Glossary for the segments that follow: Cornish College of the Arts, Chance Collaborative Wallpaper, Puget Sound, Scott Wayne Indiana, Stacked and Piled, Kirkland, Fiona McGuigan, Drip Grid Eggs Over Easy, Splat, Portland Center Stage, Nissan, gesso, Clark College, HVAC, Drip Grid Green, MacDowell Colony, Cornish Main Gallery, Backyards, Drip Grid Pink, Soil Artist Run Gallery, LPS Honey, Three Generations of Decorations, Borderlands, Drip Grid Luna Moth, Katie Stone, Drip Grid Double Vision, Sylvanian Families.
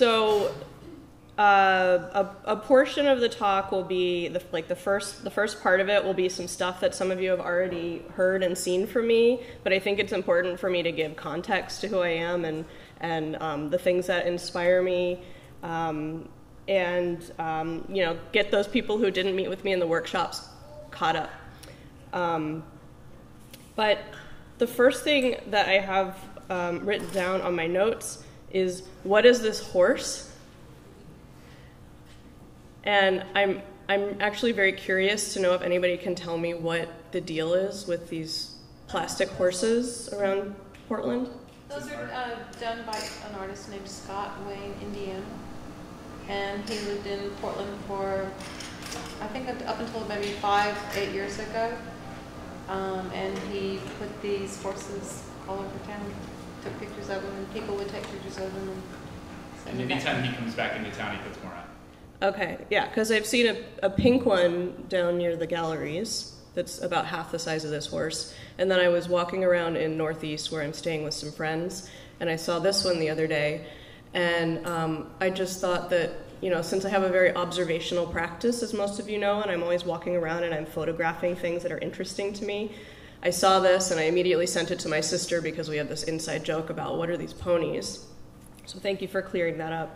So a portion of the talk will be the first part of it will be some stuff that some of you have already heard and seen from me, but I think it's important for me to give context to who I am and the things that inspire me, and you know, get those people who didn't meet with me in the workshops caught up. But the first thing that I have written down on my notes is, what is this horse? And I'm actually very curious to know if anybody can tell me what the deal is with these plastic horses around Portland. Those are done by an artist named Scott Wayne Indiana, and he lived in Portland for, I think, up until maybe 5 or 8 years ago, and he put these horses all over town, took pictures of them, and people would take pictures of them. And anytime he comes back into town, he puts more out. Okay, yeah, because I've seen a pink one down near the galleries that's about half the size of this horse. And then I was walking around in Northeast where I'm staying with some friends, and I saw this one the other day. And I just thought that, you know, since I have a very observational practice, as most of you know, and I'm always walking around and I'm photographing things that are interesting to me, I saw this and I immediately sent it to my sister because we had this inside joke about what are these ponies. So thank you for clearing that up.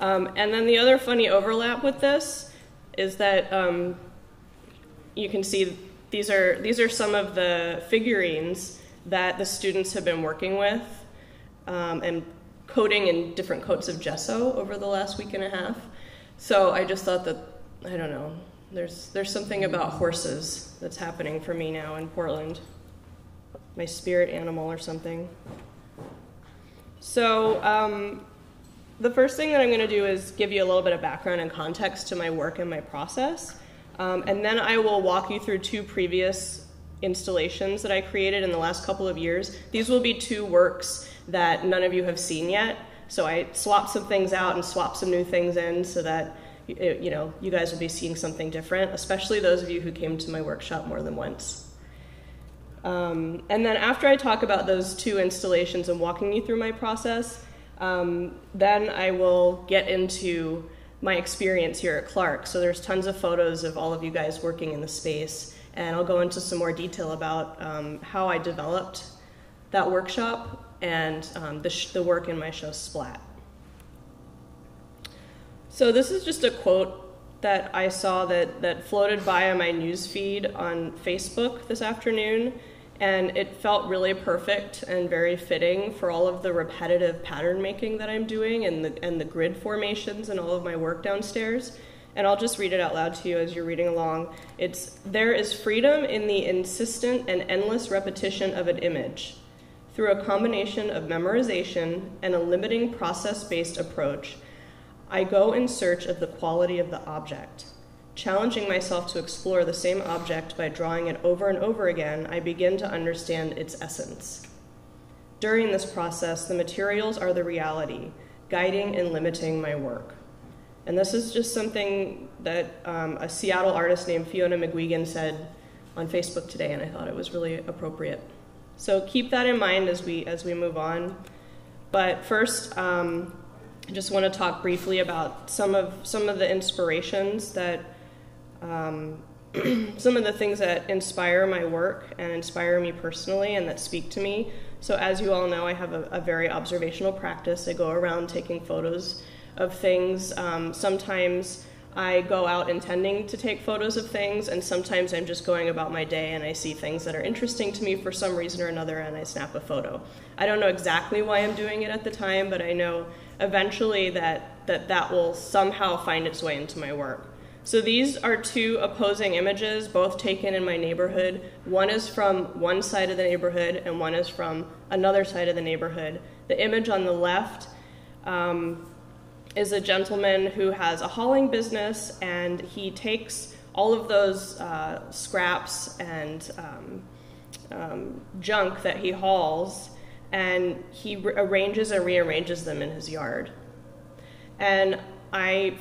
And then the other funny overlap with this is that you can see these are some of the figurines that the students have been working with and coating in different coats of gesso over the last week and a half. So I just thought that, I don't know, there's something about horses that's happening for me now in Portland. My spirit animal or something. So the first thing that I'm going to do is give you a little bit of background and context to my work and my process, and then I will walk you through 2 previous installations that I created in the last couple of years. These will be 2 works that none of you have seen yet, so I swapped some things out and swapped some new things in so that you know, you guys will be seeing something different, especially those of you who came to my workshop more than once. And then after I talk about those 2 installations and walking you through my process, then I will get into my experience here at Clark. So there's tons of photos of all of you guys working in the space, and I'll go into some more detail about how I developed that workshop and the work in my show Splat. So this is just a quote that I saw that floated by on my newsfeed on Facebook this afternoon. And it felt really perfect and very fitting for all of the repetitive pattern making that I'm doing and the grid formations and all of my work downstairs. And I'll just read it out loud to you as you're reading along. It's, "There is freedom in the insistent and endless repetition of an image. Through a combination of memorization and a limiting process-based approach, I go in search of the quality of the object. Challenging myself to explore the same object by drawing it over and over again, I begin to understand its essence. During this process, the materials are the reality, guiding and limiting my work." And this is just something that a Seattle artist named Fiona McGuigan said on Facebook today, and I thought it was really appropriate. So keep that in mind as we move on. But first, I just want to talk briefly about some of the inspirations that some of the things that inspire my work and inspire me personally and that speak to me. So as you all know, I have a very observational practice. I go around taking photos of things. Sometimes I go out intending to take photos of things, and sometimes I'm just going about my day and I see things that are interesting to me for some reason or another and I snap a photo. I don't know exactly why I'm doing it at the time, but I know eventually that will somehow find its way into my work. So these are 2 opposing images, both taken in my neighborhood. One is from one side of the neighborhood, and one is from another side of the neighborhood. The image on the left is a gentleman who has a hauling business, and he takes all of those scraps and junk that he hauls, and he arranges and rearranges them in his yard. And I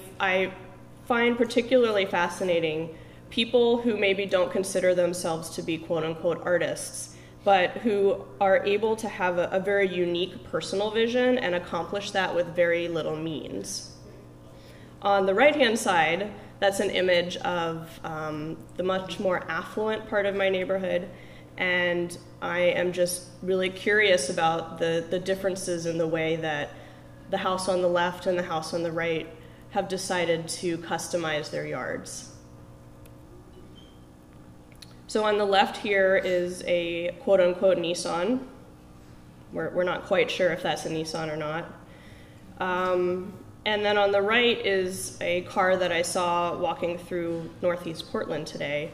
find particularly fascinating people who maybe don't consider themselves to be quote-unquote artists, but who are able to have a very unique personal vision and accomplish that with very little means. On the right-hand side, that's an image of the much more affluent part of my neighborhood, and I am just really curious about the differences in the way that the house on the left and the house on the right have decided to customize their yards. So on the left here is a quote-unquote Nissan. We're not quite sure if that's a Nissan or not. And then on the right is a car that I saw walking through Northeast Portland today.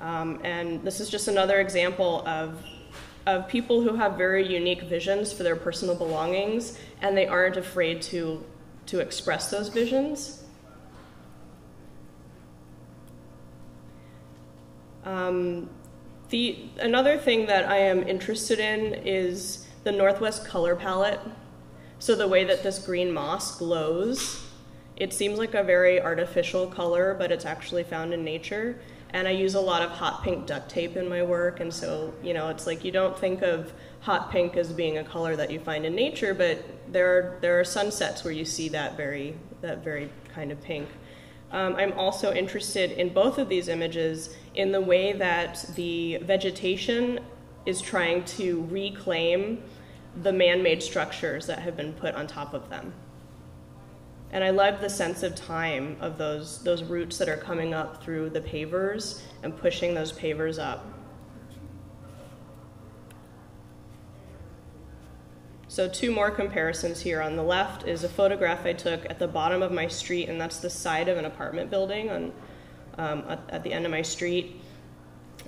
And this is just another example of people who have very unique visions for their personal belongings, and they aren't afraid to express those visions. Another thing that I am interested in is the Northwest color palette. So the way that this green moss glows, it seems like a very artificial color, but it's actually found in nature. And I use a lot of hot pink duct tape in my work, and so, you know, it's like you don't think of hot pink as being a color that you find in nature, but there are sunsets where you see that very kind of pink. I'm also interested in both of these images in the way that the vegetation is trying to reclaim the man-made structures that have been put on top of them. And I love the sense of time of those roots that are coming up through the pavers and pushing those pavers up. So two more comparisons here. On the left is a photograph I took at the bottom of my street, and that's the side of an apartment building on, at the end of my street.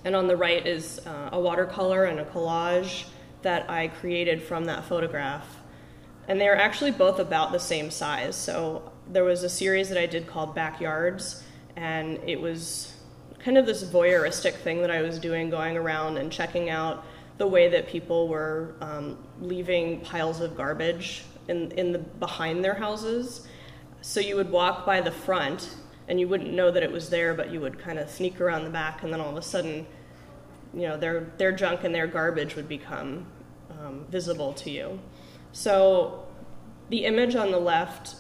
And on the right is a watercolor and a collage that I created from that photograph. And they are actually both about the same size. So there was a series that I did called Backyards, and it was kind of this voyeuristic thing that I was doing, going around and checking out the way that people were leaving piles of garbage behind their houses. So you would walk by the front, and you wouldn't know that it was there, but you would kind of sneak around the back, and then all of a sudden, you know, their junk and their garbage would become visible to you. So the image on the left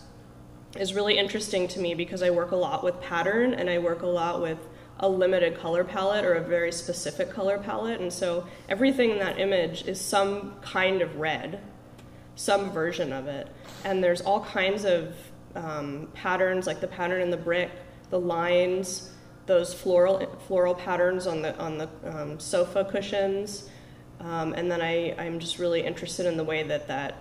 is really interesting to me because I work a lot with pattern, and I work a lot with a limited color palette or a very specific color palette. And so everything in that image is some kind of red, some version of it. And there's all kinds of patterns, like the pattern in the brick, the lines, those floral patterns on the sofa cushions. And then I'm just really interested in the way that that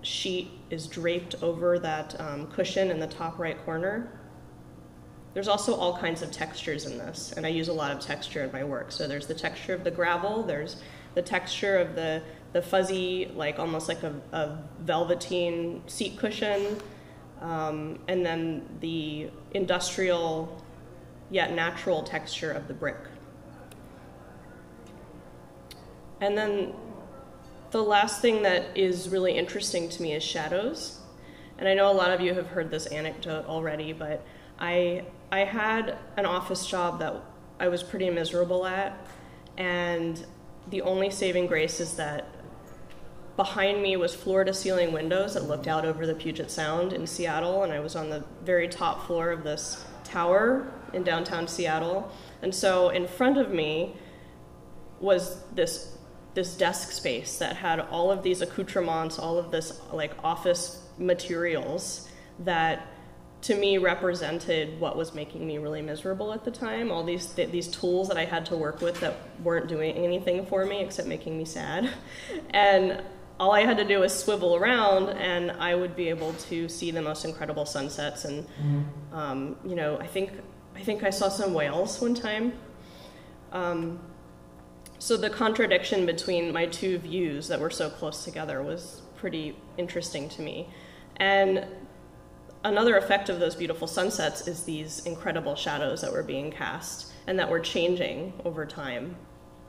sheet is draped over that cushion in the top right corner. There's also all kinds of textures in this, and I use a lot of texture in my work. So there's the texture of the gravel, there's the texture of the fuzzy, like almost like a velveteen seat cushion, and then the industrial yet natural texture of the brick. And then the last thing that is really interesting to me is shadows. And I know a lot of you have heard this anecdote already, but I had an office job that I was pretty miserable at, and the only saving grace is that behind me was floor-to-ceiling windows that looked out over the Puget Sound in Seattle, and I was on the very top floor of this tower in downtown Seattle. And so in front of me was this desk space that had all of these accoutrements, all of this like office materials that to me represented what was making me really miserable at the time. All these tools that I had to work with that weren't doing anything for me except making me sad. And all I had to do was swivel around, and I would be able to see the most incredible sunsets. And you know, I think I saw some whales one time. So the contradiction between my two views that were so close together was pretty interesting to me. And another effect of those beautiful sunsets is these incredible shadows that were being cast and that were changing over time.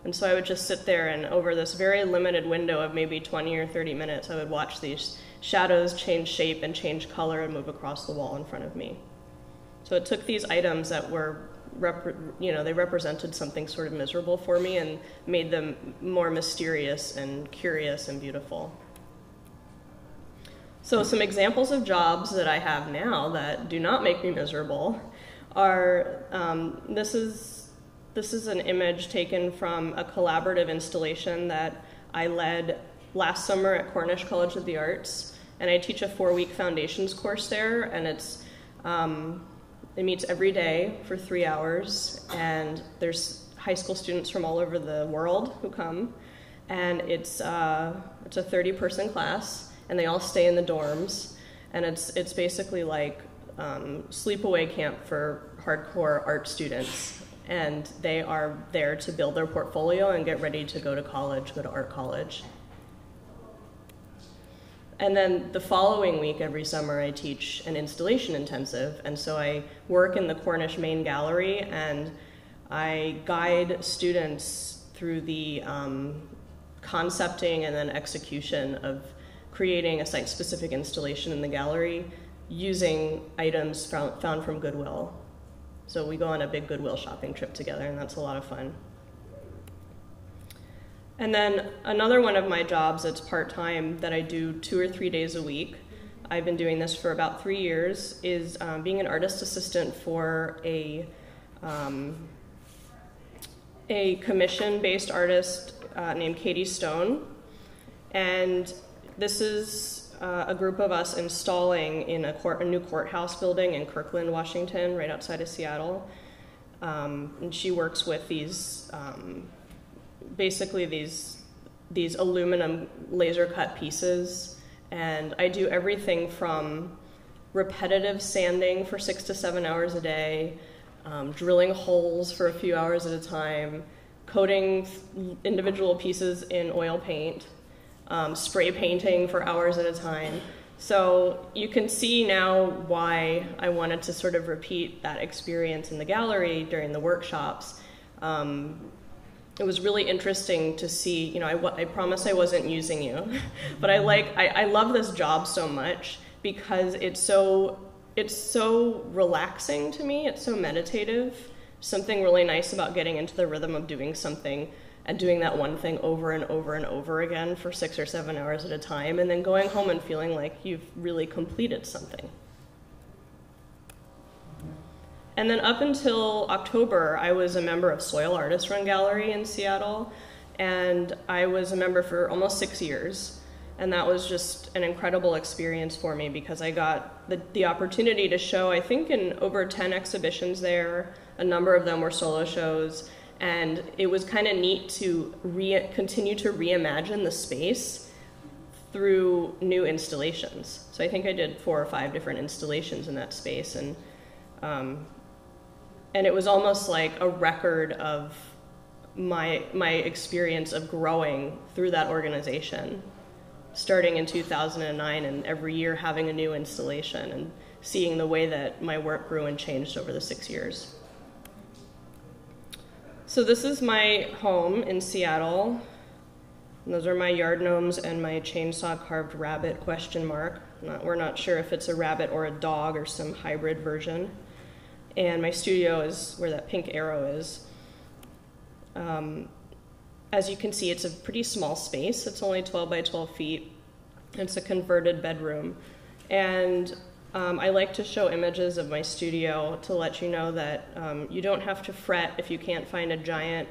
And so I would just sit there, and over this very limited window of maybe 20 or 30 minutes, I would watch these shadows change shape and change color and move across the wall in front of me. So it took these items that were they represented something sort of miserable for me and made them more mysterious and curious and beautiful. So some examples of jobs that I have now that do not make me miserable are, this is an image taken from a collaborative installation that I led last summer at Cornish College of the Arts, and I teach a 4-week foundations course there, and it's it meets every day for 3 hours, and there's high school students from all over the world who come, and it's a 30-person class, and they all stay in the dorms, and it's basically like sleepaway camp for hardcore art students, and they are there to build their portfolio and get ready to go to college, go to art college. And then the following week, every summer, I teach an installation intensive, and so I work in the Cornish Main Gallery, and I guide students through the concepting and then execution of creating a site-specific installation in the gallery using items found from Goodwill. So we go on a big Goodwill shopping trip together, and that's a lot of fun. And then another one of my jobs that's part-time that I do 2 or 3 days a week, I've been doing this for about 3 years, is being an artist assistant for a commission-based artist named Katie Stone. And this is a group of us installing in a new courthouse building in Kirkland, Washington, right outside of Seattle. And she works with these basically these aluminum laser cut pieces, and I do everything from repetitive sanding for 6 to 7 hours a day, drilling holes for a few hours at a time, coating individual pieces in oil paint, spray painting for hours at a time. So you can see now why I wanted to sort of repeat that experience in the gallery during the workshops. It was really interesting to see, you know, I promise I wasn't using you, but I love this job so much because it's so relaxing to me, it's so meditative. Something really nice about getting into the rhythm of doing something and doing that one thing over and over and over again for 6 or 7 hours at a time, and then going home and feeling like you've really completed something. And then up until October, I was a member of Soil Artist Run Gallery in Seattle, and I was a member for almost 6 years. And that was just an incredible experience for me because I got the opportunity to show, I think, in over 10 exhibitions there. A number of them were solo shows, and it was kind of neat to continue to reimagine the space through new installations. So I think I did 4 or 5 different installations in that space, and it was almost like a record of my experience of growing through that organization, starting in 2009 and every year having a new installation and seeing the way that my work grew and changed over the 6 years. So this is my home in Seattle. And those are my yard gnomes and my chainsaw carved rabbit ? We're not sure if it's a rabbit or a dog or some hybrid version. And my studio is where that pink arrow is. As you can see, it's a pretty small space. It's only 12 by 12 feet. It's a converted bedroom. And I like to show images of my studio to let you know that you don't have to fret if you can't find a giant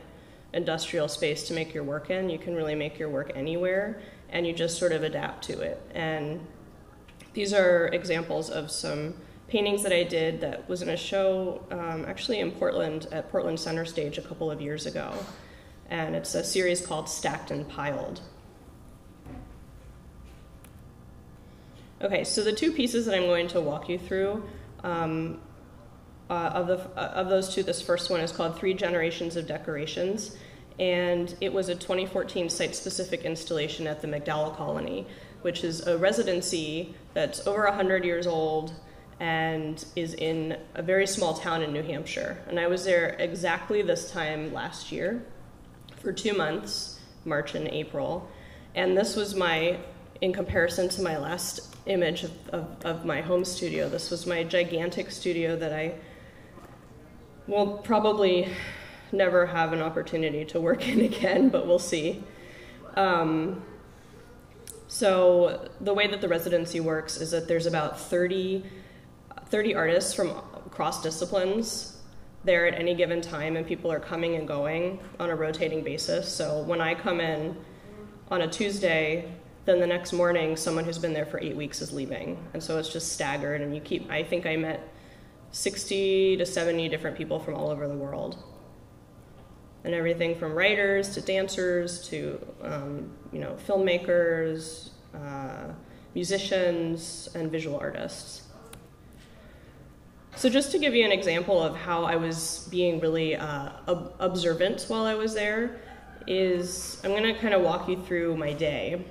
industrial space to make your work in. You can really make your work anywhere, and you just sort of adapt to it. And these are examples of some paintings that I did that was in a show actually in Portland at Portland Center Stage a couple of years ago. And it's a series called Stacked and Piled. Okay, so the 2 pieces that I'm going to walk you through, of those 2, this first one is called 3 Generations of Decorations, and it was a 2014 site-specific installation at the MacDowell Colony, which is a residency that's over 100 years old, and is in a very small town in New Hampshire. And I was there exactly this time last year for 2 months, March and April. And this was my, in comparison to my last image of my home studio, this was my gigantic studio that I we'll probably never have an opportunity to work in again, but we'll see. So the way that the residency works is that there's about 30 artists from across disciplines there at any given time, and people are coming and going on a rotating basis. So when I come in on a Tuesday, then the next morning someone who's been there for 8 weeks is leaving. And so it's just staggered, and you keep, I think I met 60 to 70 different people from all over the world. And everything from writers to dancers to you know, filmmakers, musicians, and visual artists. So just to give you an example of how I was being really observant while I was there, is I'm gonna kind of walk you through my day.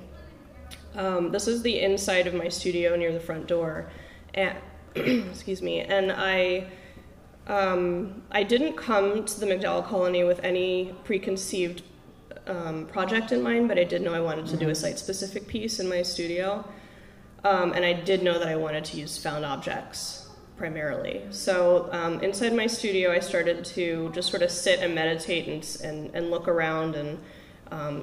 This is the inside of my studio near the front door, and excuse me, and I didn't come to the MacDowell Colony with any preconceived project in mind, but I did know I wanted to do a site-specific piece in my studio, and I did know that I wanted to use found objects primarily. So inside my studio, I started to just sort of sit and meditate and look around and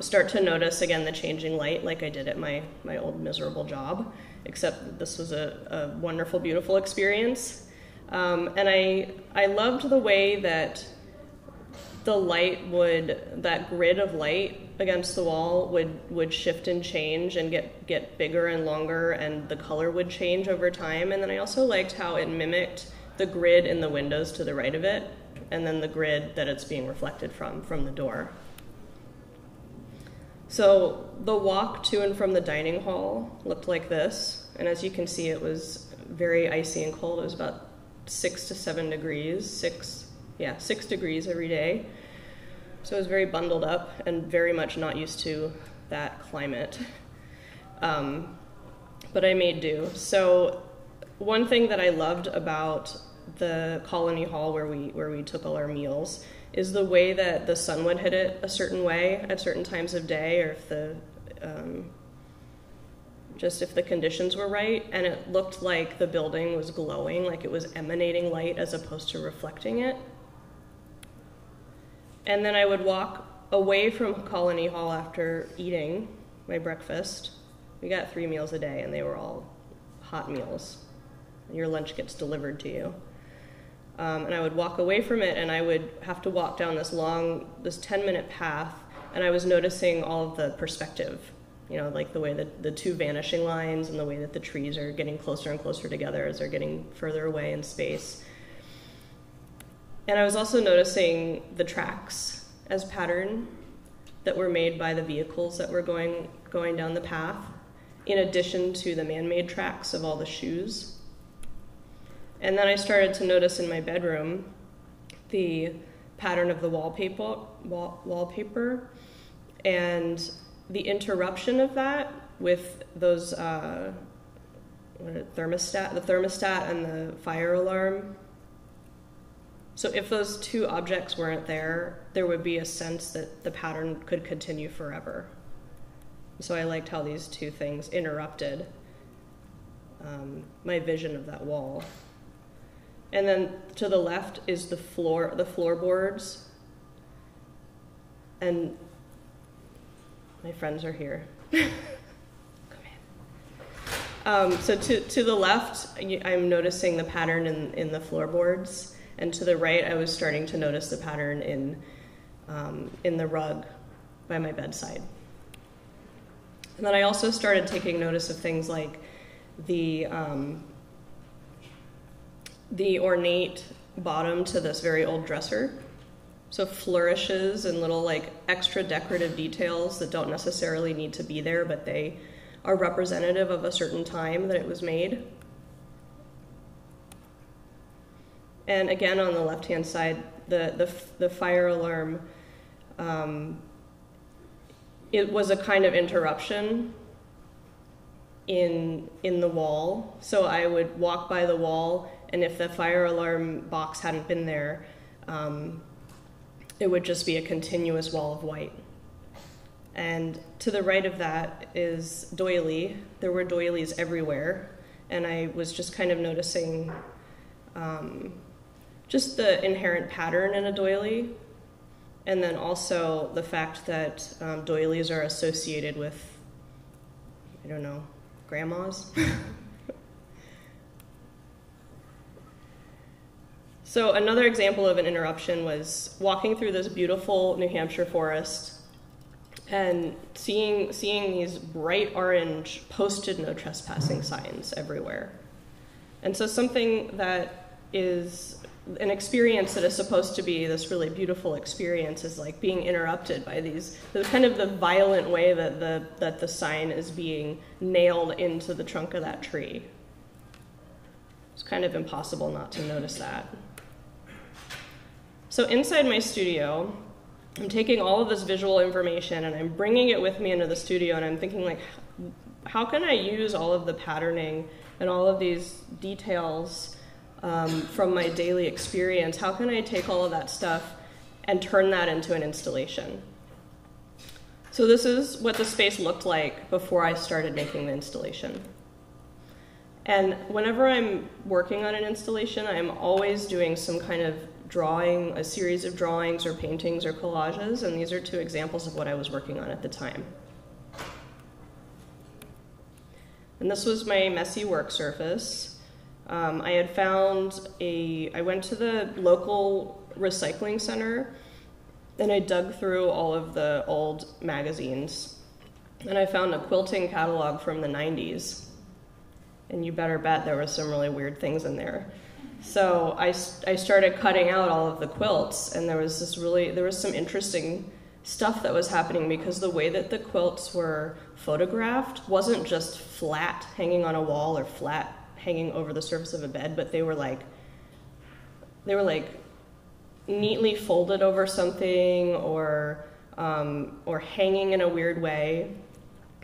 start to notice again the changing light, like I did at my old miserable job, except this was a wonderful, beautiful experience. And I loved the way that the light would, that grid of light against the wall would shift and change and get bigger and longer, and the color would change over time. And then I also liked how it mimicked the grid in the windows to the right of it, and then the grid that it's being reflected from the door. So the walk to and from the dining hall looked like this. And as you can see, it was very icy and cold. It was about 6 to 7 degrees, 6 degrees every day. So I was very bundled up and very much not used to that climate. But I made do. So one thing that I loved about the colony hall where we took all our meals is the way that the sun would hit it a certain way at certain times of day, or if the just if the conditions were right, and it looked like the building was glowing, like it was emanating light as opposed to reflecting it. And then I would walk away from Colony Hall after eating my breakfast. We got 3 meals a day, and they were all hot meals. Your lunch gets delivered to you. And I would walk away from it, and I would have to walk down this long, this 10-minute path, and I was noticing all of the perspective. You know, like the way that the two vanishing lines and the way that the trees are getting closer and closer together as they're getting further away in space. And I was also noticing the tracks as pattern that were made by the vehicles that were going down the path, in addition to the man-made tracks of all the shoes. And then I started to notice in my bedroom the pattern of the wallpaper and the interruption of that with those the thermostat and the fire alarm. So if those two objects weren't there, there would be a sense that the pattern could continue forever. So I liked how these two things interrupted my vision of that wall. And then to the left is the floorboards, and my friends are here. Come in. So to the left, I'm noticing the pattern in the floorboards, and to the right, I was starting to notice the pattern in the rug by my bedside. And then I also started taking notice of things like the ornate bottom to this very old dresser. So flourishes and little like extra decorative details that don't necessarily need to be there, but they are representative of a certain time that it was made. And again, on the left-hand side, the fire alarm, it was a kind of interruption in the wall. So I would walk by the wall, and if the fire alarm box hadn't been there, it would just be a continuous wall of white. And to the right of that is doily. There were doilies everywhere, and I was just kind of noticing just the inherent pattern in a doily, and then also the fact that doilies are associated with, I don't know, grandmas. So another example of an interruption was walking through this beautiful New Hampshire forest and seeing these bright orange posted no trespassing signs everywhere. And so something that is an experience that is supposed to be this really beautiful experience is like being interrupted by these, kind of the violent way that the sign is being nailed into the trunk of that tree. It's kind of impossible not to notice that. So inside my studio, I'm taking all of this visual information and I'm bringing it with me into the studio, and I'm thinking, like, how can I use all of the patterning and all of these details from my daily experience? How can I take all of that stuff and turn that into an installation? So this is what the space looked like before I started making the installation. And whenever I'm working on an installation, I'm always doing some kind of drawing, a series of drawings or paintings or collages, and these are two examples of what I was working on at the time. And this was my messy work surface. I went to the local recycling center and I dug through all of the old magazines, and I found a quilting catalog from the 90s. And you better bet there was some really weird things in there. So I started cutting out all of the quilts, and there was some interesting stuff that was happening, because the way that the quilts were photographed wasn't just flat hanging on a wall or flat hanging over the surface of a bed, but they were like neatly folded over something or hanging in a weird way.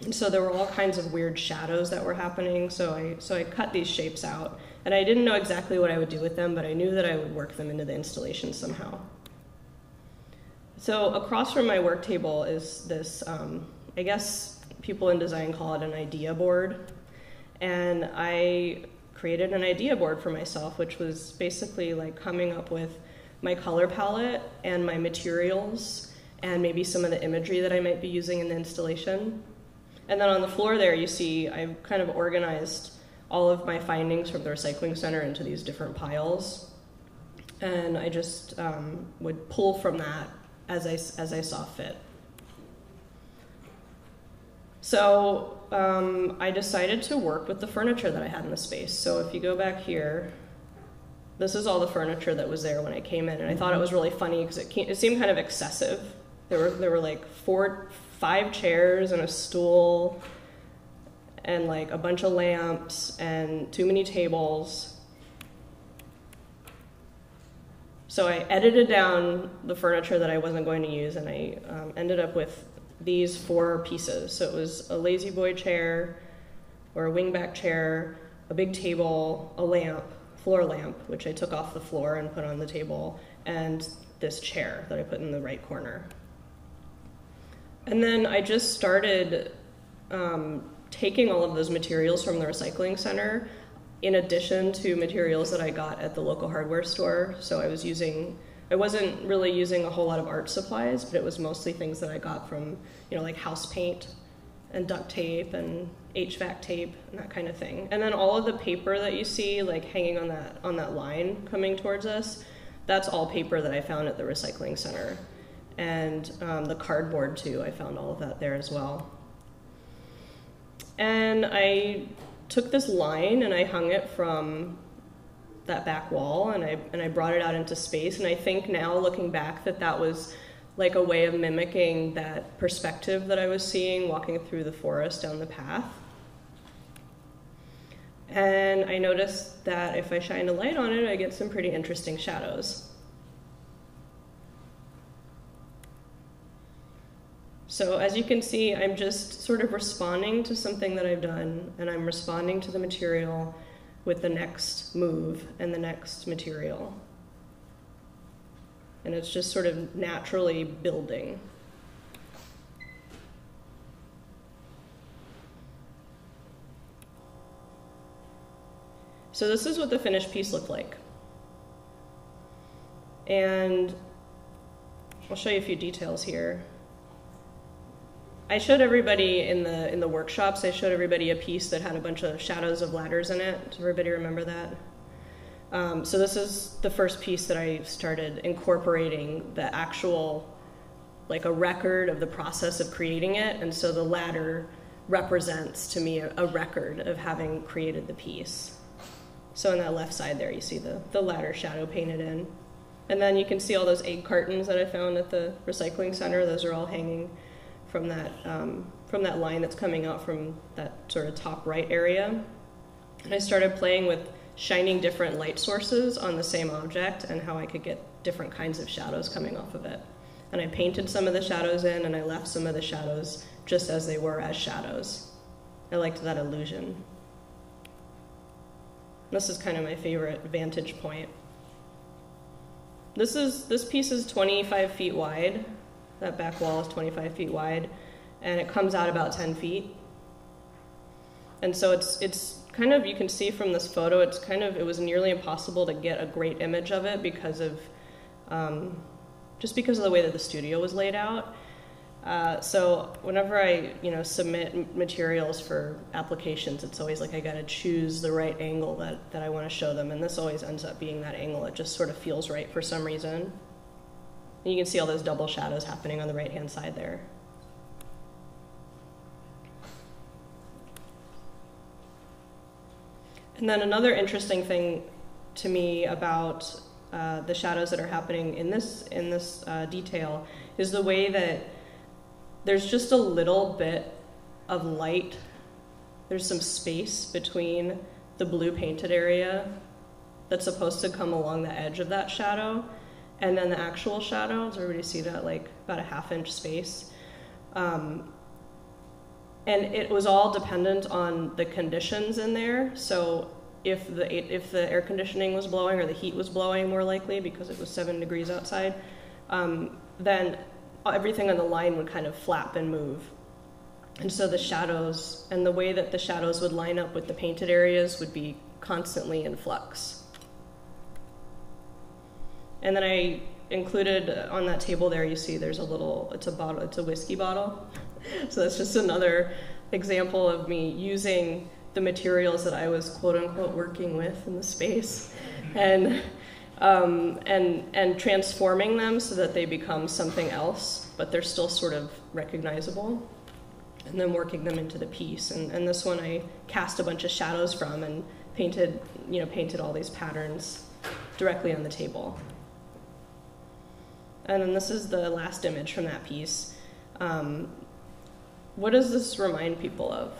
And so there were all kinds of weird shadows that were happening. So I cut these shapes out. And I didn't know exactly what I would do with them, but I knew that I would work them into the installation somehow. So across from my work table is this, I guess people in design call it an idea board. And I created an idea board for myself, which was basically like coming up with my color palette and my materials and maybe some of the imagery that I might be using in the installation. And then on the floor there, you see I've kind of organized all of my findings from the recycling center into these different piles. And I just would pull from that as I saw fit. So I decided to work with the furniture that I had in the space. So if you go back here, this is all the furniture that was there when I came in. And I thought it was really funny because it seemed kind of excessive. There were like 5 chairs and a stool and like a bunch of lamps and too many tables. So I edited down the furniture that I wasn't going to use, and I ended up with these 4 pieces. So it was a lazy boy chair or a wingback chair, a big table, a lamp, floor lamp, which I took off the floor and put on the table, and this chair that I put in the right corner. And then I just started taking all of those materials from the recycling center in addition to materials that I got at the local hardware store. So I wasn't really using a whole lot of art supplies, but it was mostly things that I got from, you know, like house paint and duct tape and HVAC tape and that kind of thing. And then all of the paper that you see like hanging on that line coming towards us, that's all paper that I found at the recycling center. And the cardboard too, I found all of that there as well. And I took this line and I hung it from that back wall, and I brought it out into space. And I think now, looking back, that was like a way of mimicking that perspective that I was seeing walking through the forest down the path. And I noticed that if I shine a light on it, I get some pretty interesting shadows. So as you can see, I'm just sort of responding to something that I've done, and I'm responding to the material with the next move and the next material. And it's just sort of naturally building. So this is what the finished piece looked like. And I'll show you a few details here. I showed everybody in the workshops, I showed everybody a piece that had a bunch of shadows of ladders in it. Does everybody remember that? So this is the first piece that I started incorporating the actual, like a record of the process of creating it. And so the ladder represents to me a record of having created the piece. So on that left side there, you see the ladder shadow painted in. And then you can see all those egg cartons that I found at the recycling center. Those are all hanging from that line that's coming out from that sort of top right area. And I started playing with shining different light sources on the same object and how I could get different kinds of shadows coming off of it. And I painted some of the shadows in and I left some of the shadows just as they were as shadows. I liked that illusion. This is kind of my favorite vantage point. This piece is 25 feet wide. That back wall is 25 feet wide and it comes out about 10 feet. And so it's kind of, you can see from this photo, it's kind of, it was nearly impossible to get a great image of it because of, just because of the way that the studio was laid out. So whenever I, submit materials for applications, it's always like I gotta choose the right angle that I wanna show them, and this always ends up being that angle. It just sort of feels right for some reason. And you can see all those double shadows happening on the right-hand side there. And then another interesting thing to me about the shadows that are happening in this detail is the way that there's just a little bit of light. There's some space between the blue painted area that's supposed to come along the edge of that shadow and then the actual shadow. Does everybody see that? Like about a half-inch space. And it was all dependent on the conditions in there. So if the air conditioning was blowing or the heat was blowing, more likely because it was 7 degrees outside, then everything on the line would kind of flap and move. And so the shadows and the way that the shadows would line up with the painted areas would be constantly in flux. And then I included on that table there, you see there's a little, it's a bottle, it's a whiskey bottle. So that's just another example of me using the materials that I was quote unquote working with in the space and transforming them so that they become something else, but they're still sort of recognizable, and then working them into the piece. And this one I cast a bunch of shadows from and painted, painted all these patterns directly on the table. And then this is the last image from that piece. What does this remind people of?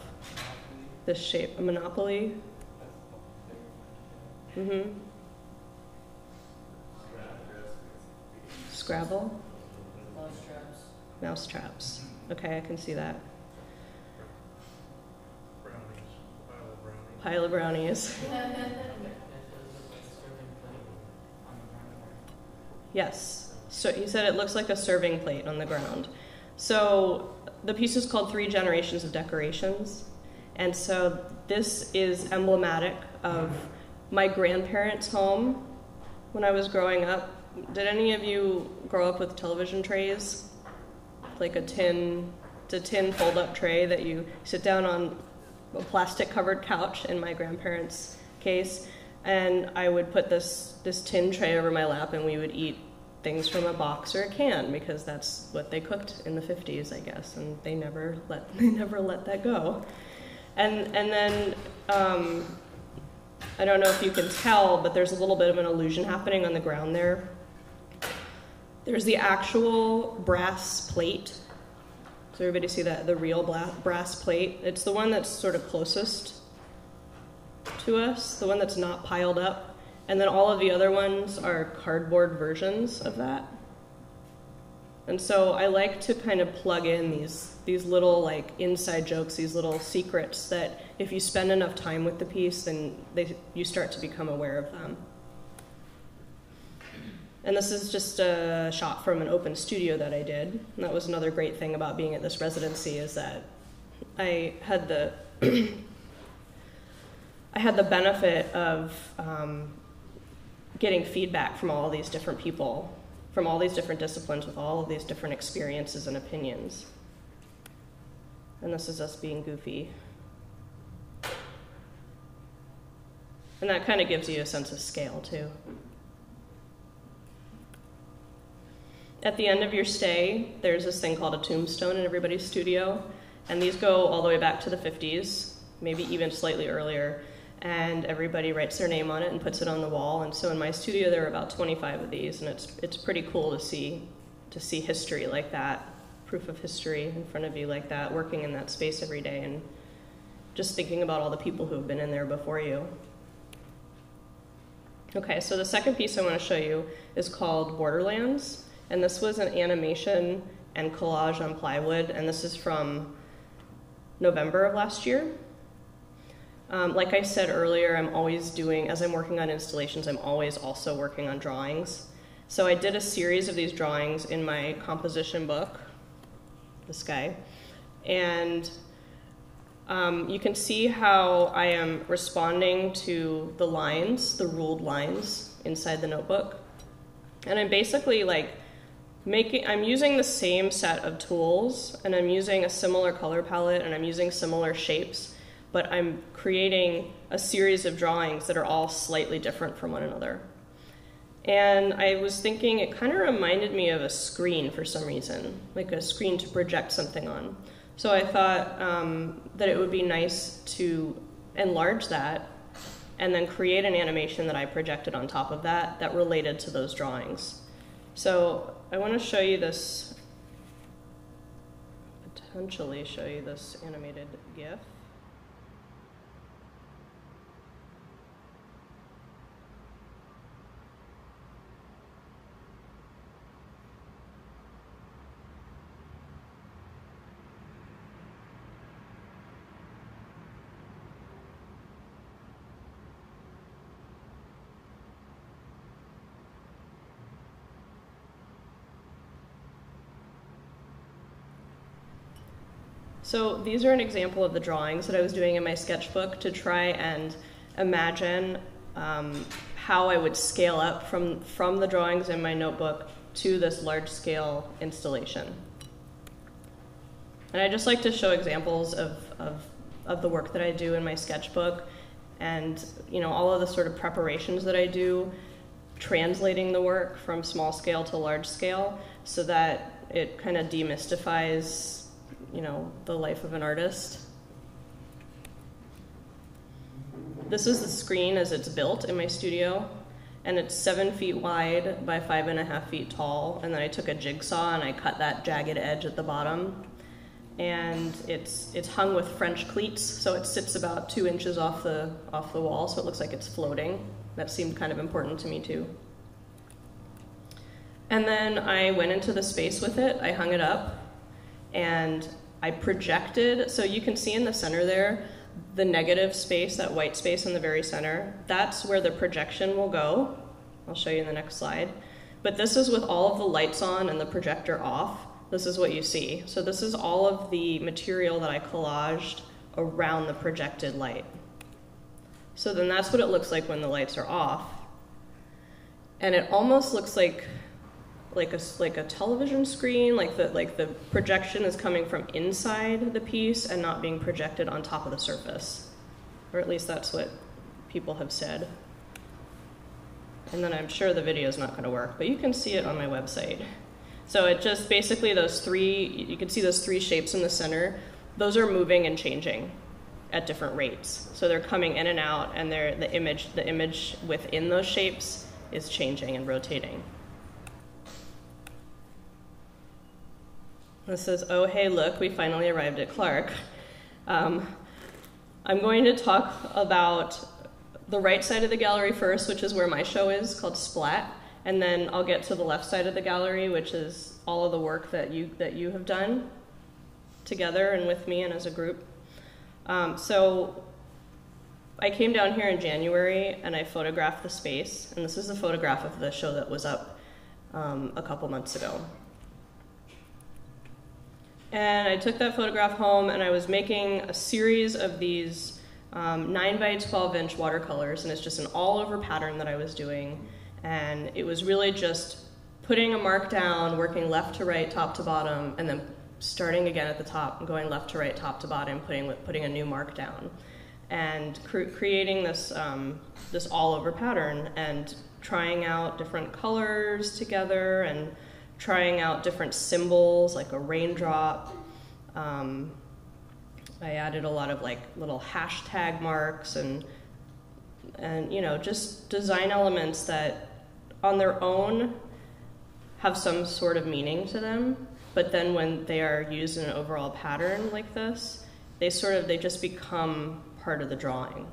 This shape, a monopoly? Mm-hmm. Scrabble? Mousetraps. Mousetraps. Okay, I can see that. Brownies. Pile of brownies. Yes. So you said it looks like a serving plate on the ground. So the piece is called Three Generations of Decorations. And so this is emblematic of my grandparents' home when I was growing up. Did any of you grow up with television trays? Like a tin fold-up tray that you sit down on a plastic-covered couch in my grandparents' case. And I would put this tin tray over my lap and we would eat things from a box or a can because that's what they cooked in the 50s, I guess, and they never let that go. And then I don't know if you can tell, but there's a little bit of an illusion happening on the ground there. There's the actual brass plate. Does everybody see that? The real brass plate. It's the one that's sort of closest to us, the one that's not piled up. And then all of the other ones are cardboard versions of that. And so I like to kind of plug in these little like inside jokes, these little secrets that if you spend enough time with the piece, then you start to become aware of them. And this is just a shot from an open studio that I did. And that was another great thing about being at this residency is that I had the, benefit of getting feedback from all these different people, from all these different disciplines, with all of these different experiences and opinions. And this is us being goofy. And that kind of gives you a sense of scale, too. At the end of your stay, there's this thing called a tombstone in everybody's studio. And these go all the way back to the 50s, maybe even slightly earlier. And everybody writes their name on it and puts it on the wall. And so in my studio, there are about 25 of these. And it's pretty cool to see history like that, proof of history in front of you like that, working in that space every day and just thinking about all the people who have been in there before you. Okay, so the second piece I want to show you is called Borderlands, and this was an animation and collage on plywood, and this is from November of last year. Like I said earlier, I'm always doing, as I'm working on installations, I'm always also working on drawings. So I did a series of these drawings in my composition book, this guy, and you can see how I am responding to the lines, the ruled lines inside the notebook. And I'm basically like I'm using the same set of tools, and I'm using a similar color palette, and I'm using similar shapes, but I'm creating a series of drawings that are all slightly different from one another. And I was thinking it kind of reminded me of a screen for some reason, like a screen to project something on. So I thought that it would be nice to enlarge that and then create an animation that I projected on top of that that related to those drawings. So I want to show you this, potentially show you this animated GIF. So these are an example of the drawings that I was doing in my sketchbook to try and imagine how I would scale up from the drawings in my notebook to this large-scale installation. And I just like to show examples of the work that I do in my sketchbook, and you know, all of the sort of preparations that I do, translating the work from small scale to large scale, so that it kind of demystifies, you know, the life of an artist. This is the screen as it's built in my studio, and it's 7 feet wide by 5.5 feet tall, and then I took a jigsaw and I cut that jagged edge at the bottom, and it's hung with French cleats, so it sits about 2 inches off the wall, so it looks like it's floating. That seemed kind of important to me too. And then I went into the space with it, I hung it up, and I projected, so you can see in the center there, the negative space, that white space in the very center, that's where the projection will go. I'll show you in the next slide. But this is with all of the lights on and the projector off. This is what you see. So this is all of the material that I collaged around the projected light. So then that's what it looks like when the lights are off. And it almost looks like a television screen, like the projection is coming from inside the piece and not being projected on top of the surface. Or at least that's what people have said. And then I'm sure the video is not going to work, but you can see it on my website. So it just basically you can see those three shapes in the center, those are moving and changing at different rates. So they're coming in and out, and the image within those shapes is changing and rotating. This says, "Oh, hey, look, we finally arrived at Clark." I'm going to talk about the right side of the gallery first, which is where my show is, called Splat, and then I'll get to the left side of the gallery, which is all of the work that you have done together and with me and as a group. So I came down here in January, and I photographed the space, and this is a photograph of the show that was up a couple months ago. And I took that photograph home, and I was making a series of these 9 by 12 inch watercolors, and it's just an all over pattern that I was doing. And it was really just putting a mark down, working left to right, top to bottom, and then starting again at the top and going left to right, top to bottom, putting a new mark down. And creating this, this all-over pattern and trying out different colors together and trying out different symbols, like a raindrop. I added a lot of like little hashtag marks and you know, just design elements that on their own have some sort of meaning to them, but then when they are used in an overall pattern like this, they sort of, they just become part of the drawing.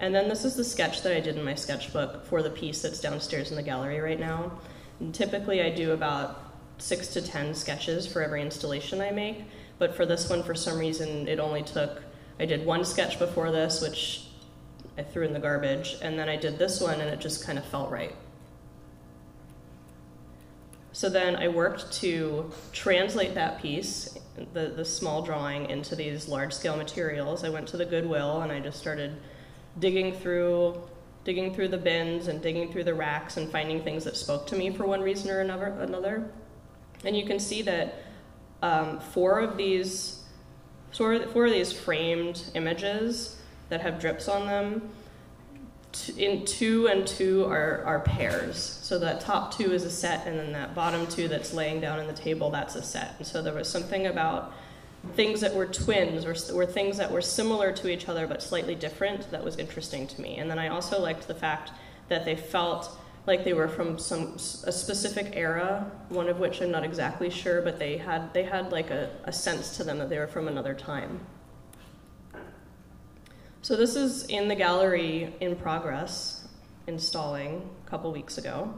And then this is the sketch that I did in my sketchbook for the piece that's downstairs in the gallery right now. And typically I do about 6 to 10 sketches for every installation I make, but for this one, for some reason, it only took, I did one sketch before this, which I threw in the garbage, and then I did this one and it just kind of felt right. So then I worked to translate that piece, the small drawing, into these large-scale materials. I went to the Goodwill and I just started digging through the bins and digging through the racks and finding things that spoke to me for one reason or another. And you can see that four of these framed images that have drips on them, two and two are pairs. So that top two is a set, and then that bottom two that's laying down on the table, that's a set. And so there was something about things that were twins or things that were similar to each other but slightly different that was interesting to me. And then I also liked the fact that they felt like they were from a specific era, one of which I'm not exactly sure, but they had like a sense to them that they were from another time. So this is in the gallery in progress, installing a couple weeks ago.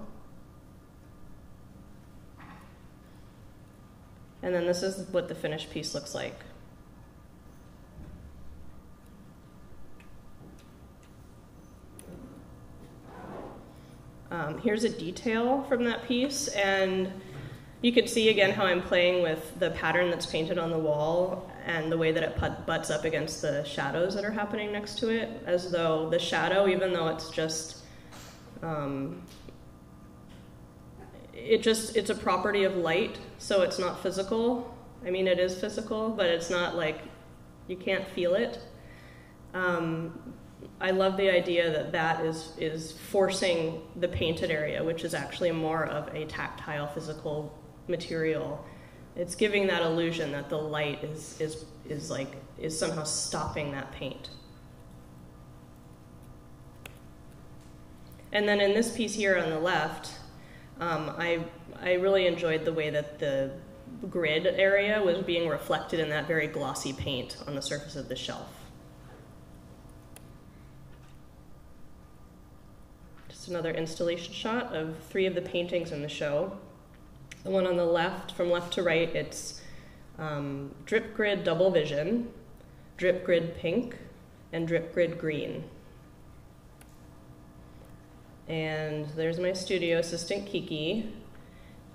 And then this is what the finished piece looks like. Here's a detail from that piece, and you can see again how I'm playing with the pattern that's painted on the wall and the way that it butts up against the shadows that are happening next to it, as though the shadow, even though it's just, it's a property of light, so it's not physical. I mean, it is physical, but it's not like, you can't feel it. I love the idea that that is forcing the painted area, which is actually more of a tactile, physical material. It's giving that illusion that the light is somehow stopping that paint. And then in this piece here on the left, I really enjoyed the way that the grid area was being reflected in that very glossy paint on the surface of the shelf. Another installation shot of three of the paintings in the show. The one on the left, from left to right, it's Drip Grid Double Vision, Drip Grid Pink, and Drip Grid Green. And there's my studio assistant, Kiki,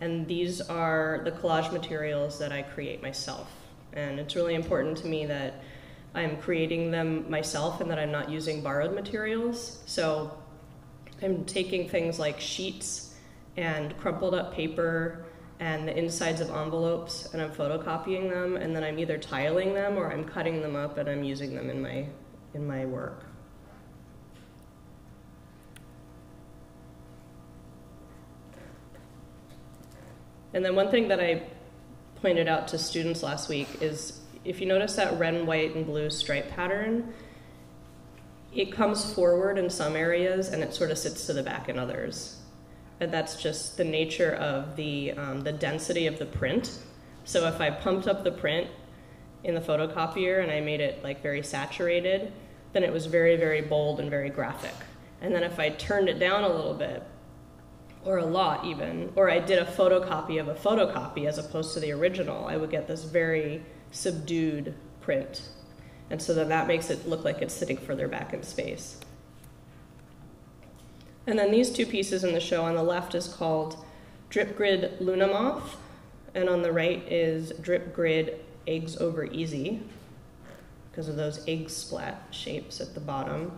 and these are the collage materials that I create myself. And it's really important to me that I'm creating them myself and that I'm not using borrowed materials. So I'm taking things like sheets and crumpled up paper and the insides of envelopes, and I'm photocopying them, and then I'm either tiling them or I'm cutting them up and I'm using them in my work. And then one thing that I pointed out to students last week is, if you notice that red, white, and blue stripe pattern, it comes forward in some areas and it sort of sits to the back in others. And that's just the nature of the density of the print. So if I pumped up the print in the photocopier and I made it like very saturated, then it was very, very bold and very graphic. And then if I turned it down a little bit, or a lot even, or I did a photocopy of a photocopy as opposed to the original, I would get this very subdued print. And so then that makes it look like it's sitting further back in space. And then these two pieces in the show on the left is called Drip Grid Luna Moth, and on the right is Drip Grid Eggs Over Easy, because of those egg splat shapes at the bottom.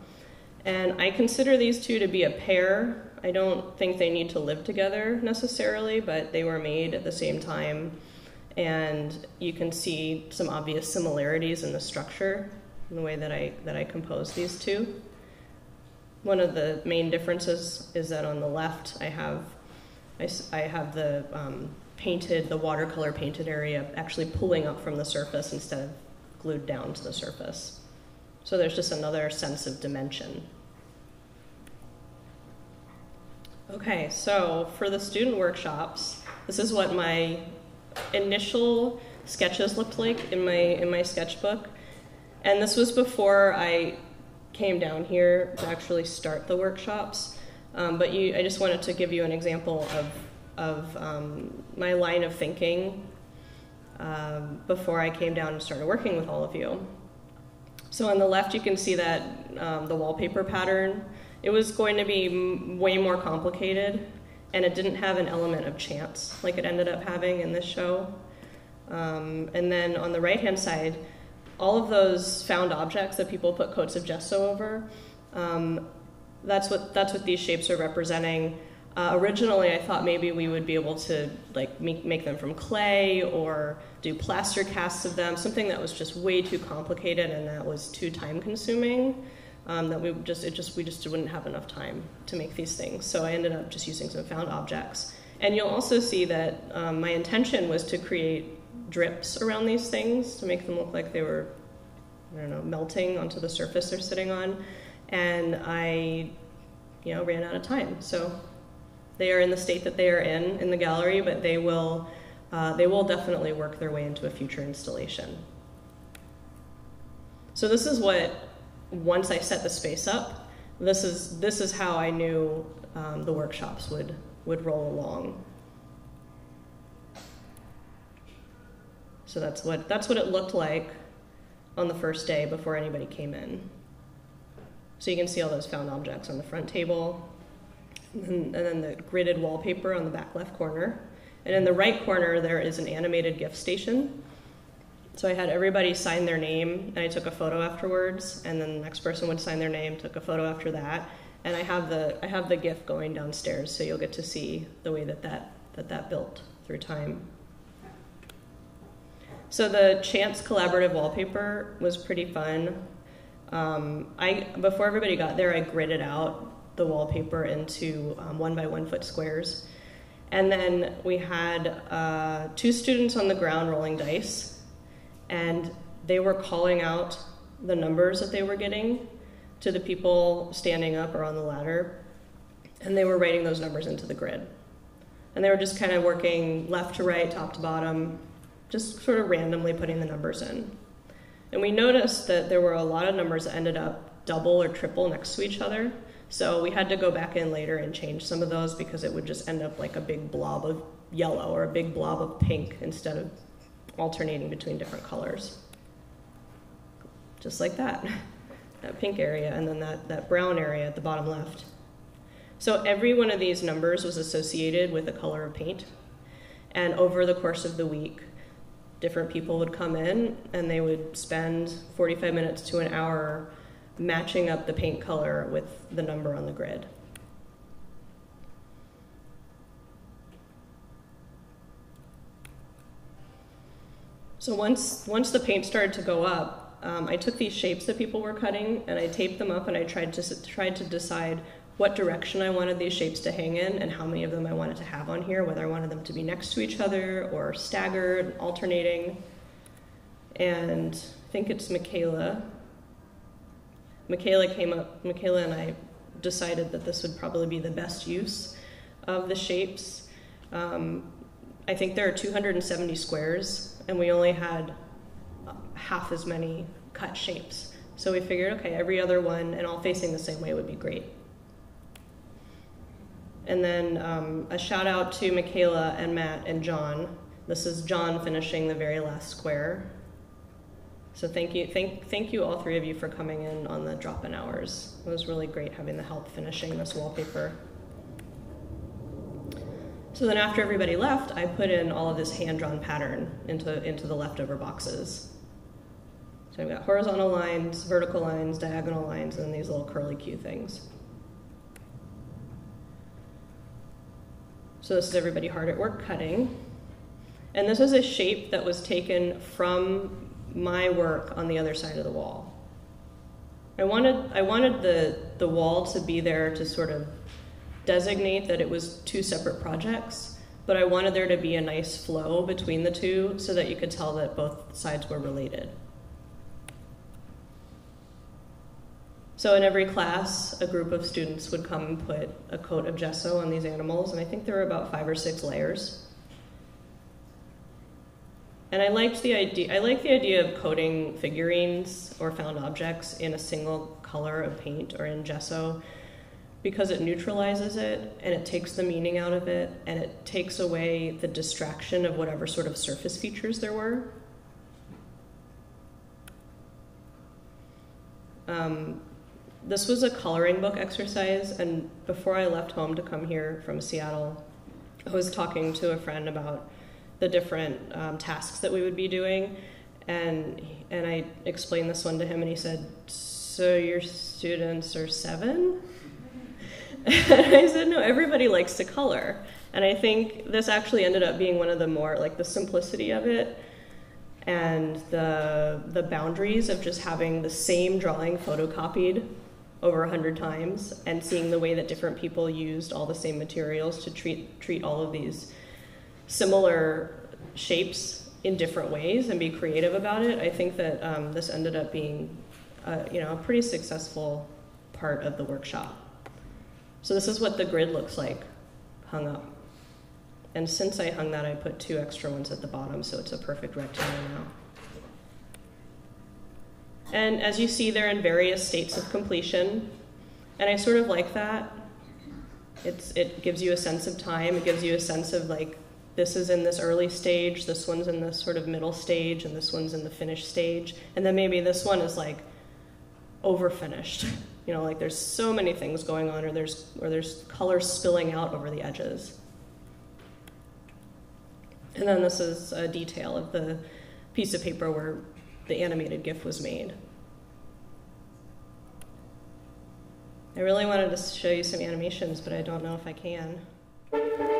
And I consider these two to be a pair. I don't think they need to live together necessarily, but they were made at the same time. And you can see some obvious similarities in the structure in the way that I composed these two. One of the main differences is that on the left I have the painted, the watercolor painted area actually pulling up from the surface instead of glued down to the surface. So there's just another sense of dimension. Okay, so for the student workshops, this is what my initial sketches looked like in my sketchbook. And this was before I came down here to actually start the workshops. I just wanted to give you an example of my line of thinking before I came down and started working with all of you. So on the left, you can see that the wallpaper pattern, it was going to be way more complicated, and it didn't have an element of chance like it ended up having in this show. And then on the right-hand side, all of those found objects that people put coats of gesso over, that's what these shapes are representing. Originally, I thought maybe we would be able to like make them from clay or do plaster casts of them, something that was just way too complicated and that was too time-consuming, that we just wouldn't have enough time to make these things. So I ended up just using some found objects. And you'll also see that my intention was to create drips around these things to make them look like they were, I don't know, melting onto the surface they're sitting on. And I, you know, ran out of time. So they are in the state that they are in the gallery, but they will definitely work their way into a future installation. So this is what, once I set the space up, this is how I knew the workshops would roll along. So that's what it looked like on the first day before anybody came in. So you can see all those found objects on the front table, and then the gridded wallpaper on the back left corner. And in the right corner, there is an animated gift station. So I had everybody sign their name, and I took a photo afterwards, and then the next person would sign their name, took a photo after that. And I have the gift going downstairs, so you'll get to see the way that built through time. So the Chance Collaborative Wallpaper was pretty fun. Before everybody got there, I gridded out the wallpaper into 1 by 1 foot squares. And then we had 2 students on the ground rolling dice, and they were calling out the numbers that they were getting to the people standing up or on the ladder, and they were writing those numbers into the grid. And they were just kind of working left to right, top to bottom, just sort of randomly putting the numbers in. And we noticed that there were a lot of numbers that ended up double or triple next to each other. So we had to go back in later and change some of those because it would just end up like a big blob of yellow or a big blob of pink instead of alternating between different colors. Just like that, that pink area, and then that brown area at the bottom left. So every one of these numbers was associated with a color of paint. And over the course of the week, different people would come in and they would spend 45 minutes to an hour matching up the paint color with the number on the grid. So once the paint started to go up, I took these shapes that people were cutting and I taped them up, and I tried to decide what direction I wanted these shapes to hang in and how many of them I wanted to have on here, whether I wanted them to be next to each other or staggered, alternating. And I think it's Michaela came up, Michaela and I decided that this would probably be the best use of the shapes. I think there are 270 squares, and we only had half as many cut shapes. So we figured, okay, every other one and all facing the same way would be great. And then a shout out to Michaela and Matt and John. This is John finishing the very last square. So thank you all three of you for coming in on the drop-in hours. It was really great having the help finishing this wallpaper. So then after everybody left, I put in all of this hand-drawn pattern into the leftover boxes. So we've got horizontal lines, vertical lines, diagonal lines, and these little curly Q things. So this is everybody hard at work cutting. And this is a shape that was taken from my work on the other side of the wall. I wanted the wall to be there to sort of designate that it was two separate projects, but I wanted there to be a nice flow between the two so that you could tell that both sides were related. So in every class, a group of students would come and put a coat of gesso on these animals, and I think there were about 5 or 6 layers. And I liked the idea of coating figurines or found objects in a single color of paint or in gesso, because it neutralizes it, and it takes the meaning out of it, and it takes away the distraction of whatever sort of surface features there were. This was a coloring book exercise, and before I left home to come here from Seattle, I was talking to a friend about the different tasks that we would be doing, and I explained this one to him, and he said, "So your students are 7? And I said, "No, everybody likes to color." And I think this actually ended up being one of the more, like, the simplicity of it and the boundaries of just having the same drawing photocopied over 100 times and seeing the way that different people used all the same materials to treat all of these similar shapes in different ways and be creative about it. I think that this ended up being a pretty successful part of the workshop. So this is what the grid looks like hung up. And since I hung that, I put 2 extra ones at the bottom, so it's a perfect rectangle now. And as you see, they're in various states of completion. And I sort of like that. It gives you a sense of time. It gives you a sense of, like, this is in this early stage, this one's in this sort of middle stage, and this one's in the finished stage. And then maybe this one is, like, over-finished. You know, like, there's so many things going on, or there's color spilling out over the edges. And then this is a detail of the piece of paper where the animated GIF was made. I really wanted to show you some animations, but I don't know if I can.